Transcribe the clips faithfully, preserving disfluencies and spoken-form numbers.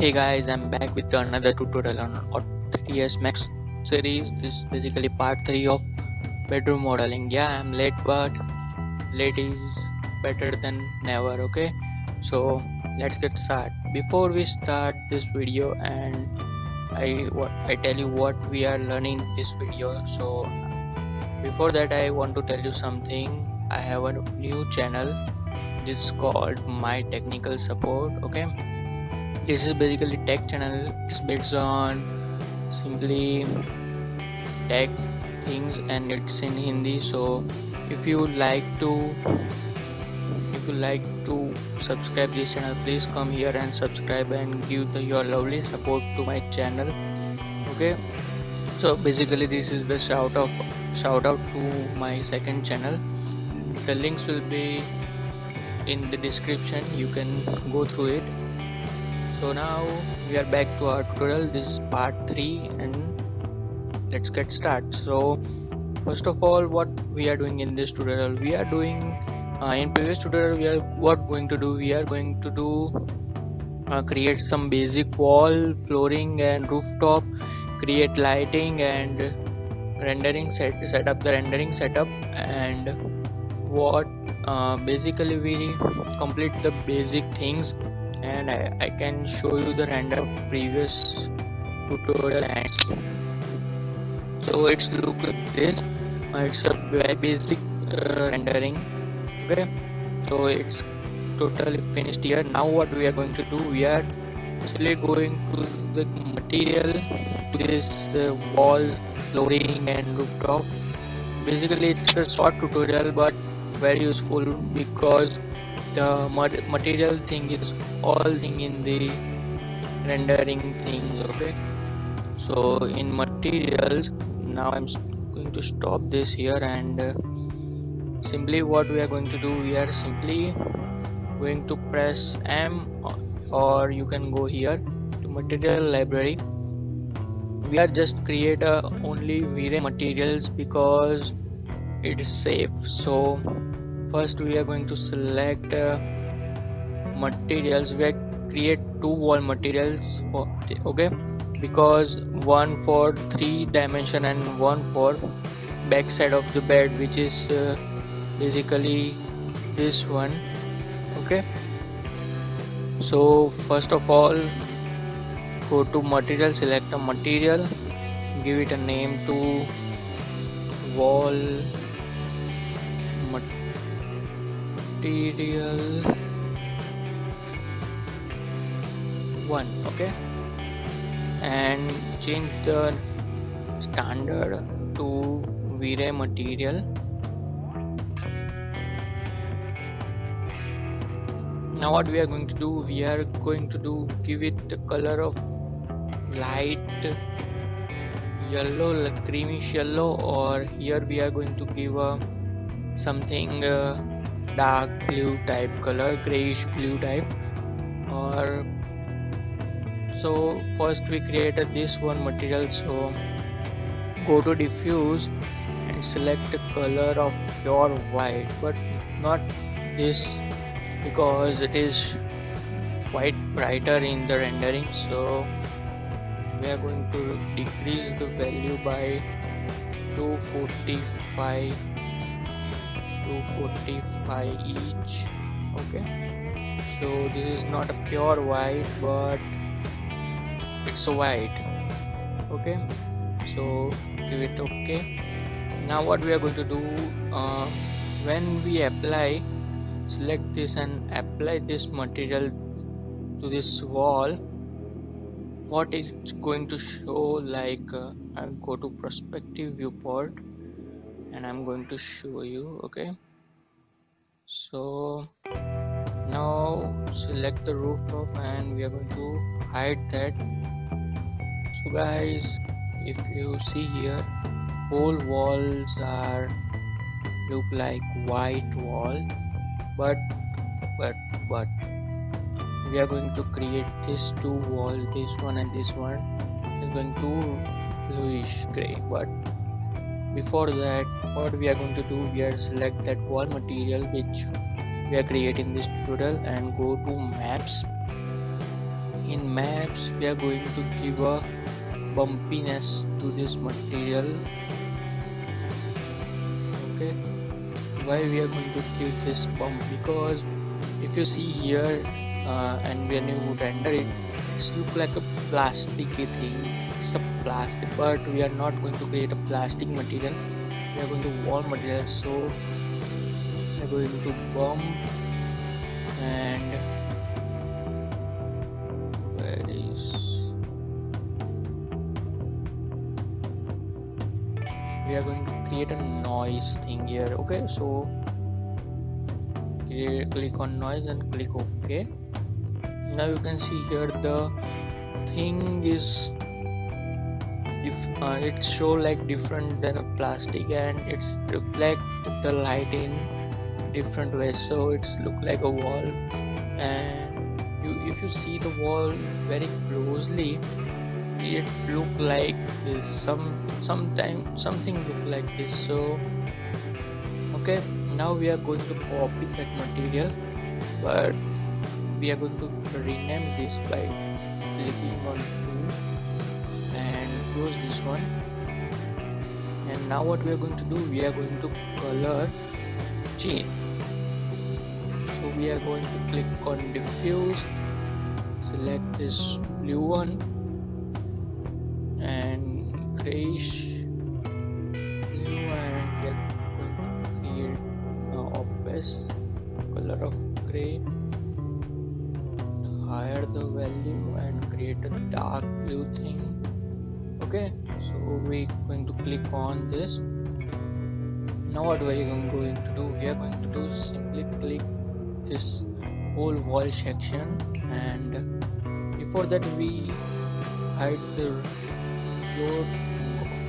Hey guys, I'm back with another tutorial on three D S Max series. This is basically part three of bedroom modeling. Yeah, I'm late, but late is better than never. Okay, so let's get started. Before we start this video, and I I tell you what we are learning in this video. So before that, I want to tell you something. I have a new channel. This is called My Technical Support. Okay. This is basically tech channel. It's based on simply tech things and it's in Hindi. So if you like to if you like to subscribe this channel, please come here and subscribe and give the, your lovely support to my channel. Okay, so basically this is the shout out shout out to my second channel. The links will be in the description. You can go through it. So now we are back to our tutorial. This is part three and let's get started. So first of all, what we are doing in this tutorial, we are doing uh, in previous tutorial we are what going to do we are going to do uh, create some basic wall, flooring and rooftop, create lighting and rendering set set up the rendering setup, and what uh, basically we complete the basic things. And I, I can show you the render of previous tutorial ends. So it's look like this. It's a very basic uh, rendering. Okay, so it's totally finished here. Now what we are going to do, we are actually going to the material, to this uh, walls, flooring and rooftop. Basically it's a short tutorial but very useful, because the material thing is all thing in the rendering thing. Okay, so in materials, now I'm going to stop this here, and uh, simply what we are going to do, we are simply going to press M, or you can go here to material library. We are just create a only V-Ray materials because it's safe. So first we are going to select uh, materials. We are create two wall materials for, okay, because one for three dimension and one for back side of the bed, which is uh, basically this one. Okay, so first of all go to material, select a material, give it a name to wall material. Material one, okay, and change the standard to V-Ray material. Now what we are going to do, we are going to do give it the color of light yellow, like creamish yellow, or here we are going to give a something uh, dark blue type color, grayish blue type. Or so first we created this one material, so go to diffuse and select the color of pure white, but not this because it is quite brighter in the rendering. So we are going to decrease the value by two forty-five each. Okay, so this is not a pure white but it's a white. Okay, so give it okay. Now what we are going to do, uh, when we apply, select this and apply this material to this wall. What it's going to show, like uh, I'll go to perspective viewport and I'm going to show you. Okay, so now select the rooftop and we are going to hide that. So guys, if you see here, whole walls are look like white wall, but but but we are going to create this two wall, this one and this one is going to bluish gray. But before that, what we are going to do, we are select that wall material which we are creating this tutorial and go to maps. in maps, we are going to give a bumpiness to this material. Okay, why we are going to give this bump? Because if you see here uh, and when you render it, it looks like a plasticky thing. It's a plastic, but we are not going to create a plastic material. We are going to wall material, so we are going to bump and. We are going to create a noise thing here. Okay, so click on noise and click OK. Now you can see here the thing is if uh, it's show like different than a plastic, and it's reflect the light in different ways, so it's look like a wall. And you, if you see the wall very closely, it look like this, some sometimes something look like this. So okay, now we are going to copy that material, but we are going to rename this by clicking on two and close this one. And now what we are going to do, we are going to color chain, so we are going to click on diffuse, select this blue one and grayish blue, and we are going to create an obvious color of gray, higher the value and create a dark blue thing. Okay, so we're going to click on this. Now what we are going to do, we are going to do simply click this whole wall section, and before that we hide the floor. Okay,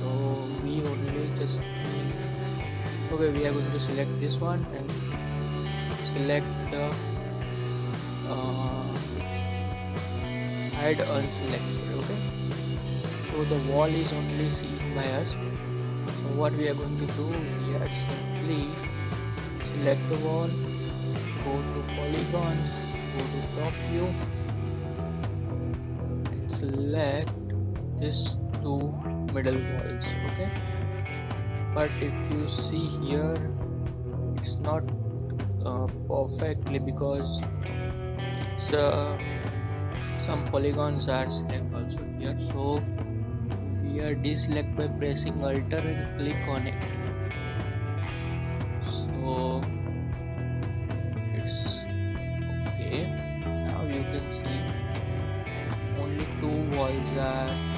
so we only just need, okay, we are going to select this one and select the uh, hide unselected. Okay, so the wall is only seen by us, so what we are going to do, we are simply select the wall, go to polygons, go to top view, select this two middle walls. Okay, but if you see here, it's not uh, perfectly, because it's, uh, some polygons are selected also here, so we are deselect by pressing Alt and click on it. So it's okay. Now you can see only two walls are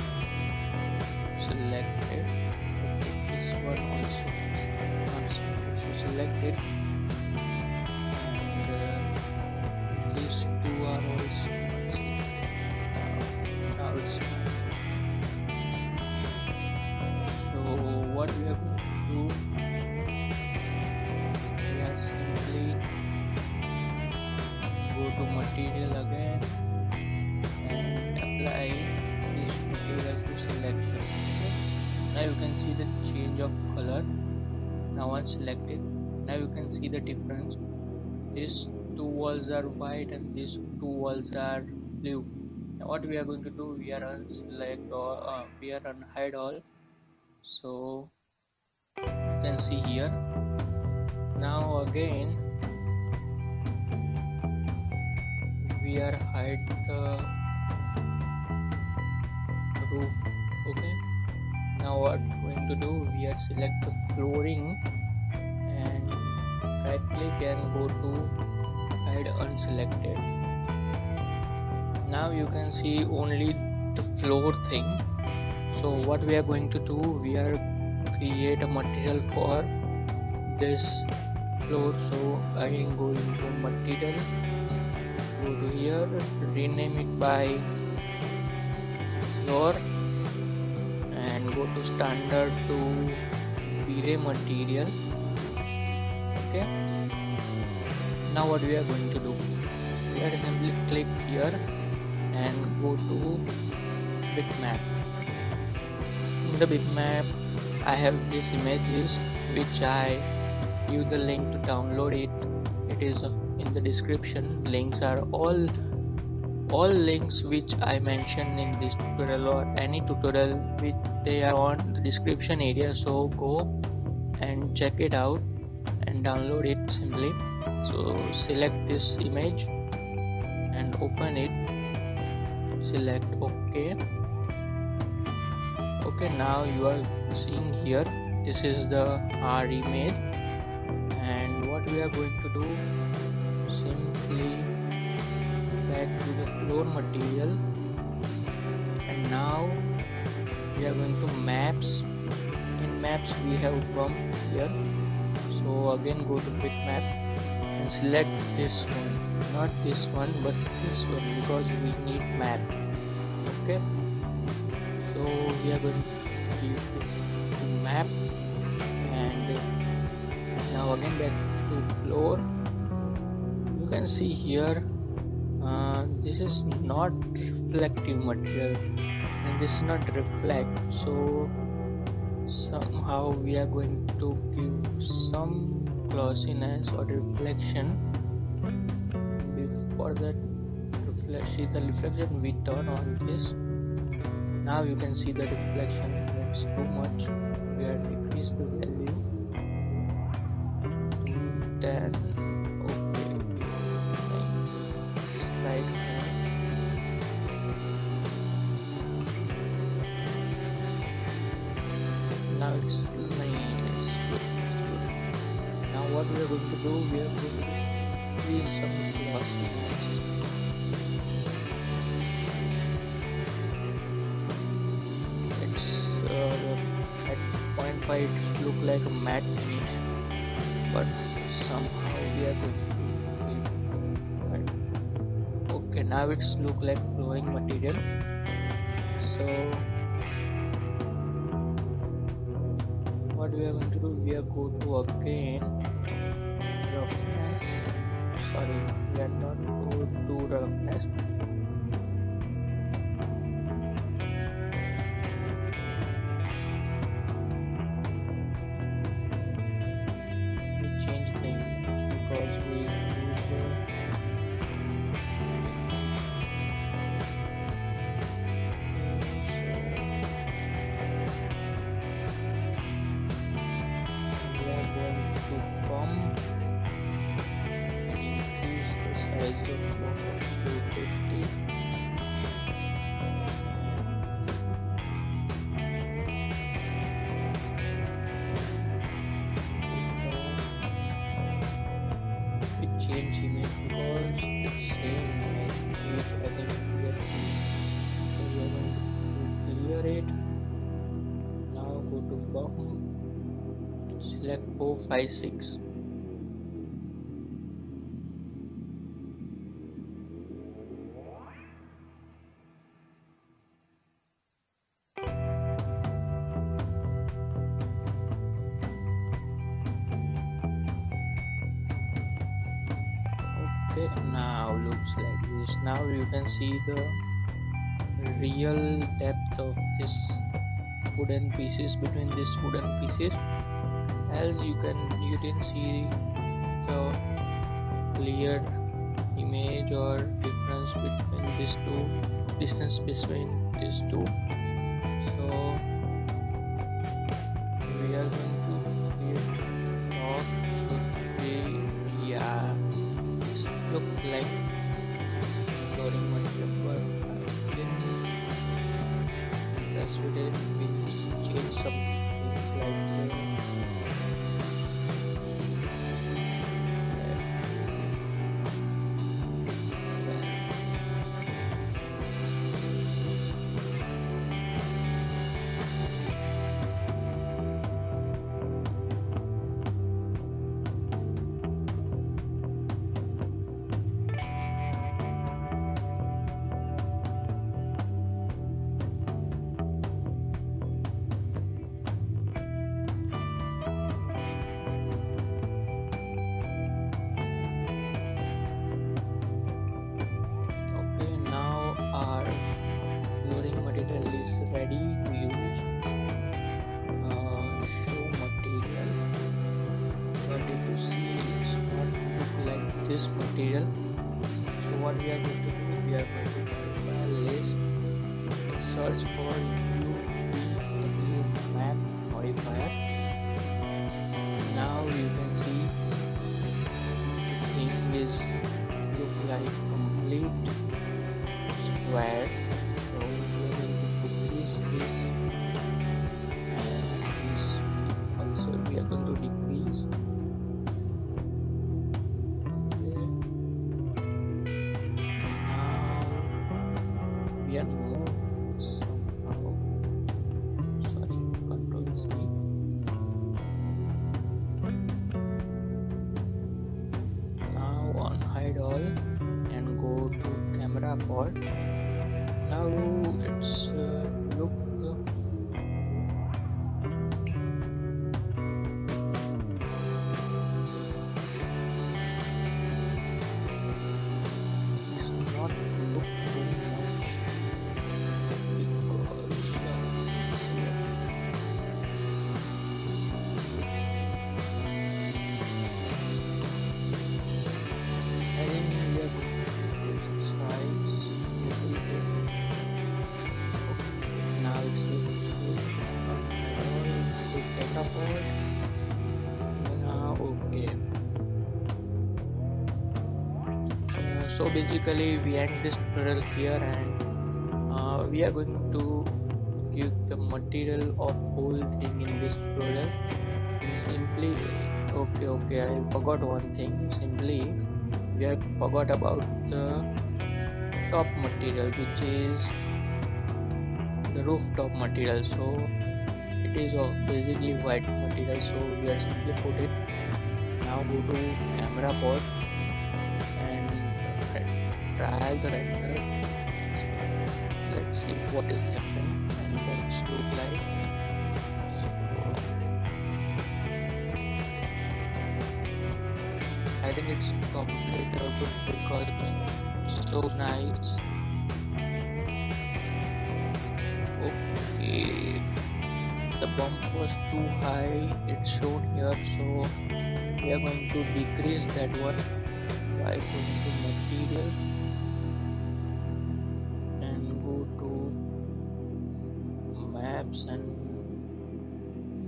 selected. Okay, this one also, also, also selected, and uh, these two are also uh, now it's fine. So what we have to do, we are simply go to material again and apply this material to selection. Okay. Now you can see the change of color. Now unselected. Now you can see the difference. These two walls are white and these two walls are blue. Now what we are going to do? We are unselect or uh, we are unhide all. So you can see here. Now again we are hide the roof. Okay, now what we're going to do, we are select the flooring and right click and go to hide unselected. Now you can see only the floor thing. So what we are going to do, we are create a material for this floor. So again go into material, go to here, rename it by floor and go to standard to V-Ray material. Okay, now what we are going to do, we are simply click here and go to bitmap. In the bitmap I have these images which I give the link to download it. It is in the description, links are all All links which I mentioned in this tutorial or any tutorial which they are on the description area, so go and check it out and download it simply. So select this image and open it, select OK. Okay, now you are seeing here, this is the R image, and what we are going to do, simply back to the floor material, and now we are going to maps. In maps we have from here, so again go to bitmap and select this one, not this one but this one, because we need map. Okay, so we are going to use this to map, and now again back to floor. You can see here, Uh, this is not reflective material and this is not reflect, so somehow we are going to give some glossiness or reflection. Before that see the reflection, we turn on this. Now you can see the reflection, it's too much, we are decrease the value. Then now it's nice. Now what we are going to do, we are going to increase some glossiness. It's uh, at zero point five it look like a matte finish, but somehow we are going to do it. Okay, now it's look like flowing material. So what we are going to do, we are go to again roughness, sorry we are not go to roughness, we change the image because we choose four five six. Okay, now looks like this. Now you can see the real depth of this wooden pieces, between these wooden pieces. As you can, you didn't see the clear image or difference between these two, distance between these two. So we are going to create top, so they, yeah, this look like flooring material, but I didn't press with it, we change something like that. Material. So what we are going to do, we are going to search for U V map modifier. Now you can see thing is look like complete square. So we will decrease this, and this also we are going to decrease. For now it's uh, look uh, it's not look too much because uh, I think we are so basically we end this tutorial here, and uh, we are going to give the material of whole thing in this tutorial. Simply okay okay I forgot one thing. Simply we have forgot about the top material, which is the rooftop material. So it is of basically white material, so we are simply put it. Now go to camera pod and trial the render. So let's see what is happening and what it's look like. So I think it's completely good because it's so nice. Okay, the bump was too high, it's shown here, so we are going to decrease that one by going to material and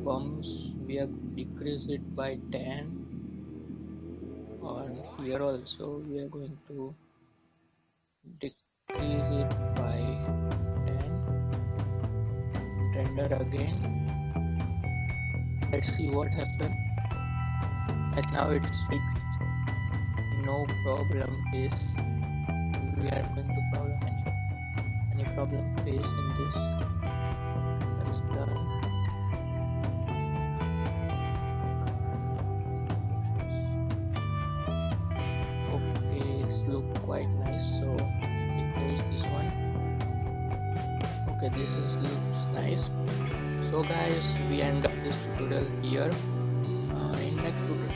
bumps. We have decreased it by ten, and here also we are going to decrease it by ten. Render again, let's see what happened. And now it's fixed, no problem face. We are going to problem any, any problem face in this. Okay, it's look quite nice, so we close this one. Okay, this is looks nice. So guys, we end up this tutorial here. Uh, in next tutorial,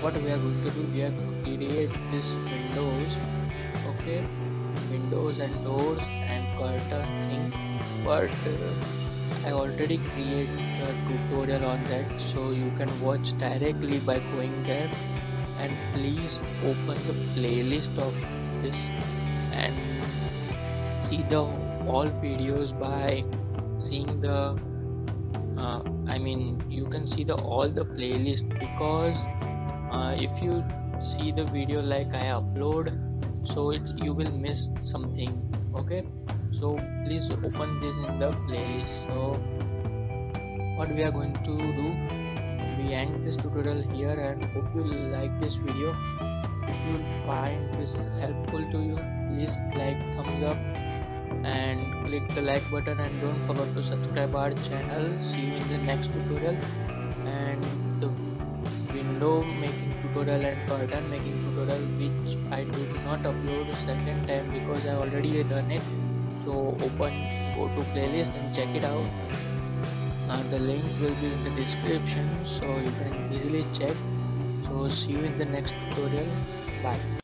what we are going to do, we are going to create this windows. Okay, windows and doors and curtain thing. But uh, I already created a tutorial on that, so you can watch directly by going there. And please open the playlist of this and see the all videos by seeing the uh, I mean you can see the all the playlist, because uh, if you see the video like I upload, so it, you will miss something. Okay, so please open this in the playlist. So what we are going to do, we end this tutorial here, and hope you like this video. If you find this helpful to you, please like, thumbs up and click the like button, and don't forget to subscribe our channel. See you in the next tutorial, and the window making tutorial and curtain making tutorial, which I do not upload a second time because I already done it. So open, go to playlist and check it out. Uh, the link will be in the description, so you can easily check. So see you in the next tutorial. Bye.